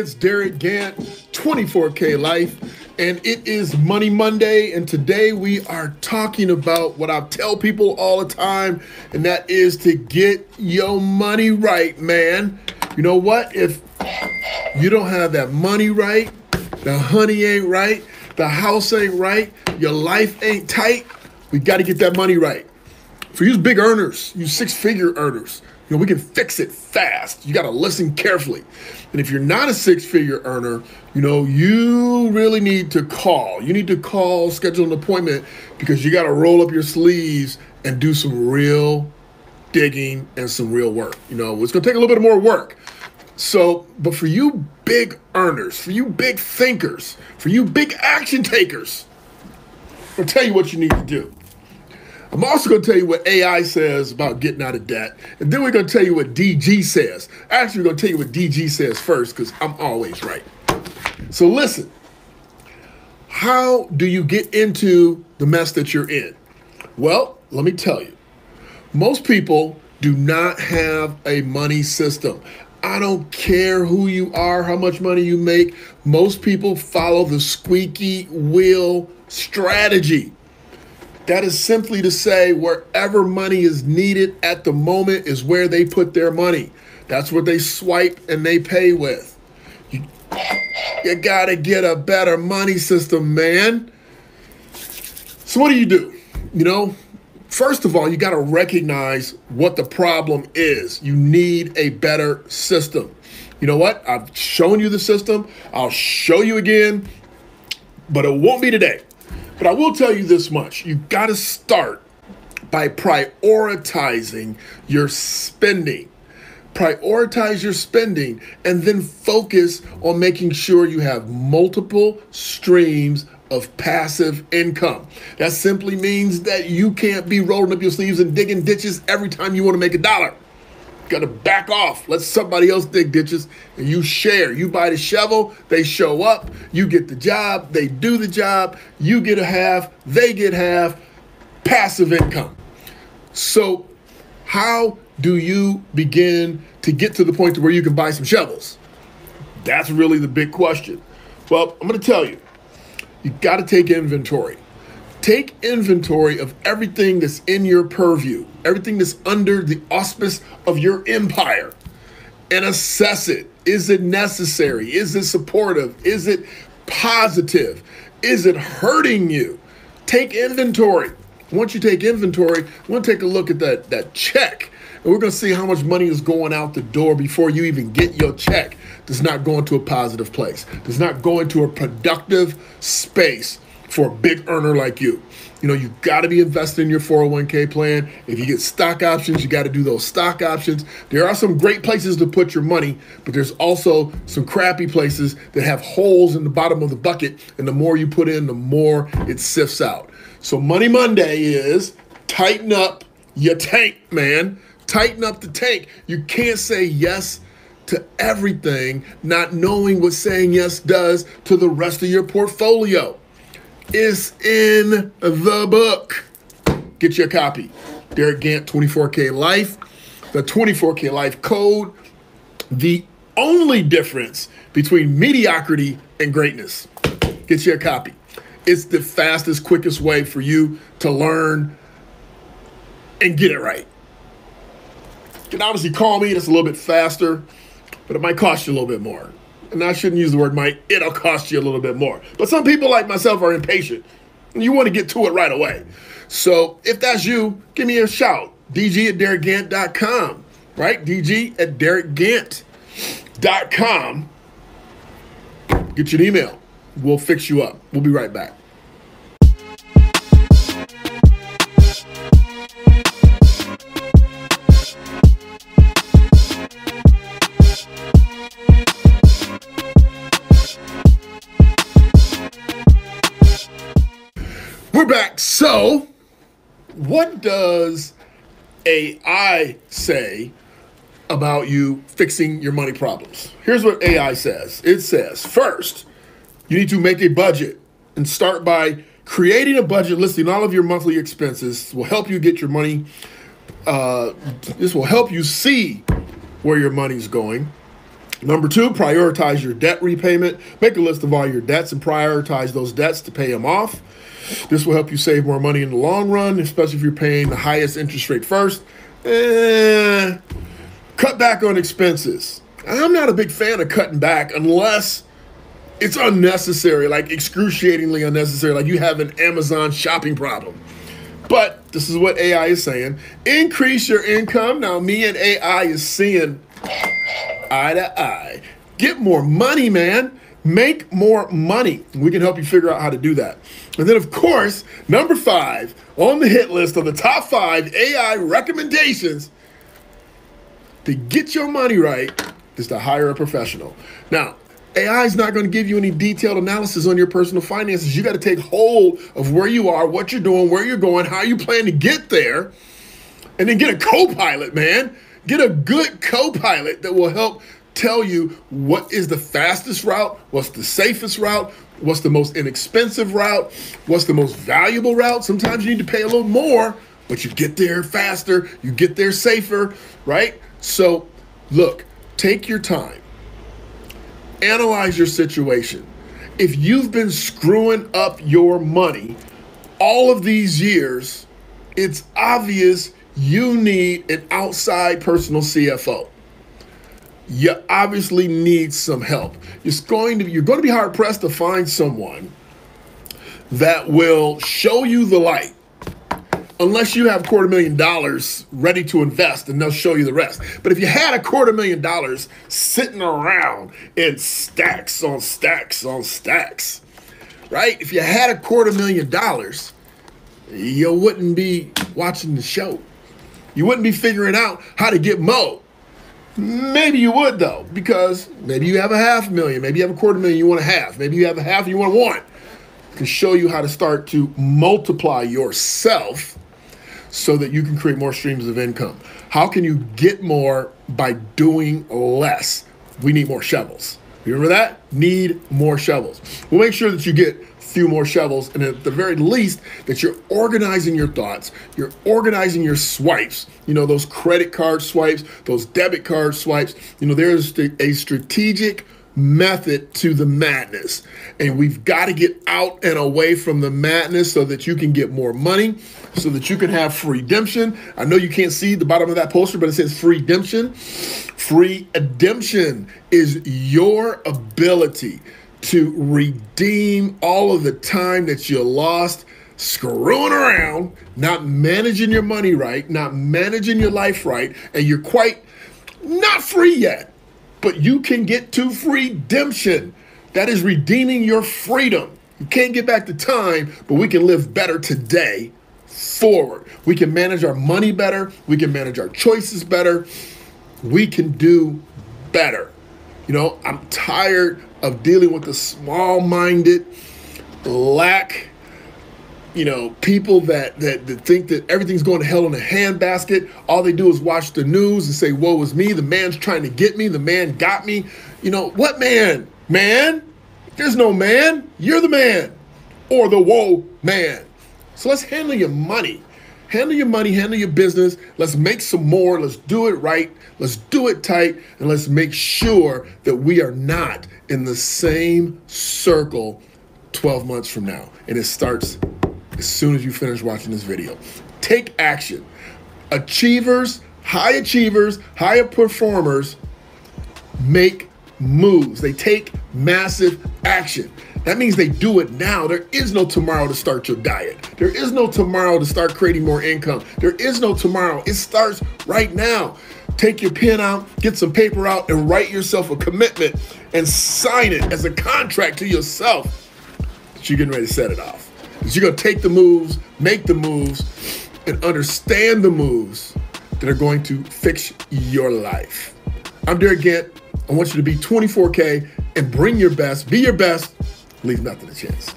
it's Derick Gant, 24K Life, and it is Money Monday, and today we are talking about what I tell people all the time, and that is to get your money right, man. You know what? If you don't have that money right, the honey ain't right, the house ain't right, your life ain't tight, we got to get that money right. For you big earners, you six-figure earners, you know, we can fix it fast. You got to listen carefully. And if you're not a six-figure earner, you know, you really need to call. You need to call, schedule an appointment, because you got to roll up your sleeves and do some real digging and some real work. You know, it's going to take a little bit more work. So, but for you big earners, for you big thinkers, for you big action takers, I'll tell you what you need to do. I'm also going to tell you what AI says about getting out of debt. And then we're going to tell you what DG says. Actually, we're going to tell you what DG says first, because I'm always right. So listen, how do you get into the mess that you're in? Well, let me tell you. Most people do not have a money system. I don't care who you are, how much money you make. Most people follow the squeaky wheel strategy. That is simply to say, wherever money is needed at the moment is where they put their money. That's what they swipe and they pay with. You got to get a better money system, man. So what do? You know, first of all, you got to recognize what the problem is. You need a better system. You know what? I've shown you the system. I'll show you again, but it won't be today. But I will tell you this much. You've got to start by prioritizing your spending. Prioritize your spending and then focus on making sure you have multiple streams of passive income. That simply means that you can't be rolling up your sleeves and digging ditches every time you want to make a dollar. Got to back off. Let somebody else dig ditches and you share. You buy the shovel, they show up, you get the job, they do the job, you get a half, they get half, passive income. So how do you begin to get to the point to where you can buy some shovels? That's really the big question. Well, I'm going to tell you, you got to take inventory. Take inventory of everything that's in your purview, everything that's under the auspice of your empire, and assess it. Is it necessary? Is it supportive? Is it positive? Is it hurting you? Take inventory. Once you take inventory, we're going to take a look at that check, and we're going to see how much money is going out the door before you even get your check. Does not go into a positive place. Does not go into a productive space for a big earner like you. You know, you got to be invested in your 401k plan. If you get stock options, you got to do those stock options. There are some great places to put your money, but there's also some crappy places that have holes in the bottom of the bucket, and the more you put in, the more it sifts out. So Money Monday is tighten up your tank, man. Tighten up the tank. You can't say yes to everything, not knowing what saying yes does to the rest of your portfolio. Is in the book. Get your copy. Derick Gant, 24K Life, the 24K Life Code, the only difference between mediocrity and greatness. Get your copy. It's the fastest, quickest way for you to learn and get it right. You can obviously call me. It's a little bit faster, but it might cost you a little bit more. And I shouldn't use the word might, it'll cost you a little bit more. But some people like myself are impatient, and you want to get to it right away. So if that's you, give me a shout. DG@DerickGant.com, right? DG@DerickGant.com. Get you an email. We'll fix you up. We'll be right back. We're back. So what does AI say about you fixing your money problems? Here's what AI says. It says, first, you need to make a budget and start by creating a budget listing all of your monthly expenses. This will help you get your money. This will help you see where your money's going. Number two, prioritize your debt repayment. Make a list of all your debts and prioritize those debts to pay them off. This will help you save more money in the long run, especially if you're paying the highest interest rate first. Cut back on expenses. I'm not a big fan of cutting back unless it's unnecessary, like excruciatingly unnecessary, like you have an Amazon shopping problem. But this is what AI is saying. Increase your income. Now, me and AI is seeing eye to eye. Get more money, man. Make more money. We can help you figure out how to do that. And then, of course, number five on the hit list of the top 5 AI recommendations to get your money right is to hire a professional. Now, AI is not going to give you any detailed analysis on your personal finances. You got to take hold of where you are, what you're doing, where you're going, how you plan to get there, and then get a co-pilot, man. Get a good co-pilot that will help tell you what is the fastest route, what's the safest route, what's the most inexpensive route, what's the most valuable route. Sometimes you need to pay a little more, but you get there faster, you get there safer, right? So look, take your time, analyze your situation. If you've been screwing up your money all of these years, it's obvious you need an outside personal CFO. You obviously need some help. You're going to be hard pressed to find someone that will show you the light, unless you have $250,000 ready to invest and they'll show you the rest. But if you had $250,000 sitting around in stacks on stacks on stacks, right? If you had $250,000, you wouldn't be watching the show. You wouldn't be figuring out how to get mo. Maybe you would, though, because maybe you have $500,000, maybe you have $250,000 you want to have, maybe you have $500,000 you want to want. It can show you how to start to multiply yourself so that you can create more streams of income. How can you get more by doing less? We need more shovels. You remember that? Need more shovels. We'll make sure that you get few more shovels, and at the very least that you're organizing your thoughts, you're organizing your swipes, you know, those credit card swipes, those debit card swipes. You know, there's a strategic method to the madness, and we've got to get out and away from the madness so that you can get more money, so that you can have freedemption. I know you can't see the bottom of that poster, but it says freedemption. Freedemption is your ability to redeem all of the time that you lost screwing around, not managing your money right, not managing your life right, and you're quite not free yet, but you can get to freedemption. That is redeeming your freedom. You can't get back the time, but we can live better today forward. We can manage our money better. We can manage our choices better. We can do better. You know, I'm tired of dealing with the small-minded lack, you know, people that think that everything's going to hell in a handbasket. All they do is watch the news and say, woe is me, the man's trying to get me, the man got me. You know, what man? Man? There's no man. You're the man, or the woe man. So let's handle your money. Handle your money, handle your business. Let's make some more. Let's do it right. Let's do it tight. And let's make sure that we are not in the same circle 12 months from now. And it starts as soon as you finish watching this video. Take action. Achievers, high performers make moves. They take massive action. That means they do it now. There is no tomorrow to start your diet. There is no tomorrow to start creating more income. There is no tomorrow. It starts right now. Take your pen out, get some paper out, and write yourself a commitment and sign it as a contract to yourself that you're getting ready to set it off. That you're going to take the moves, make the moves, and understand the moves that are going to fix your life. I'm Derick Gant. I want you to be 24K and bring your best, be your best, leave nothing to chance.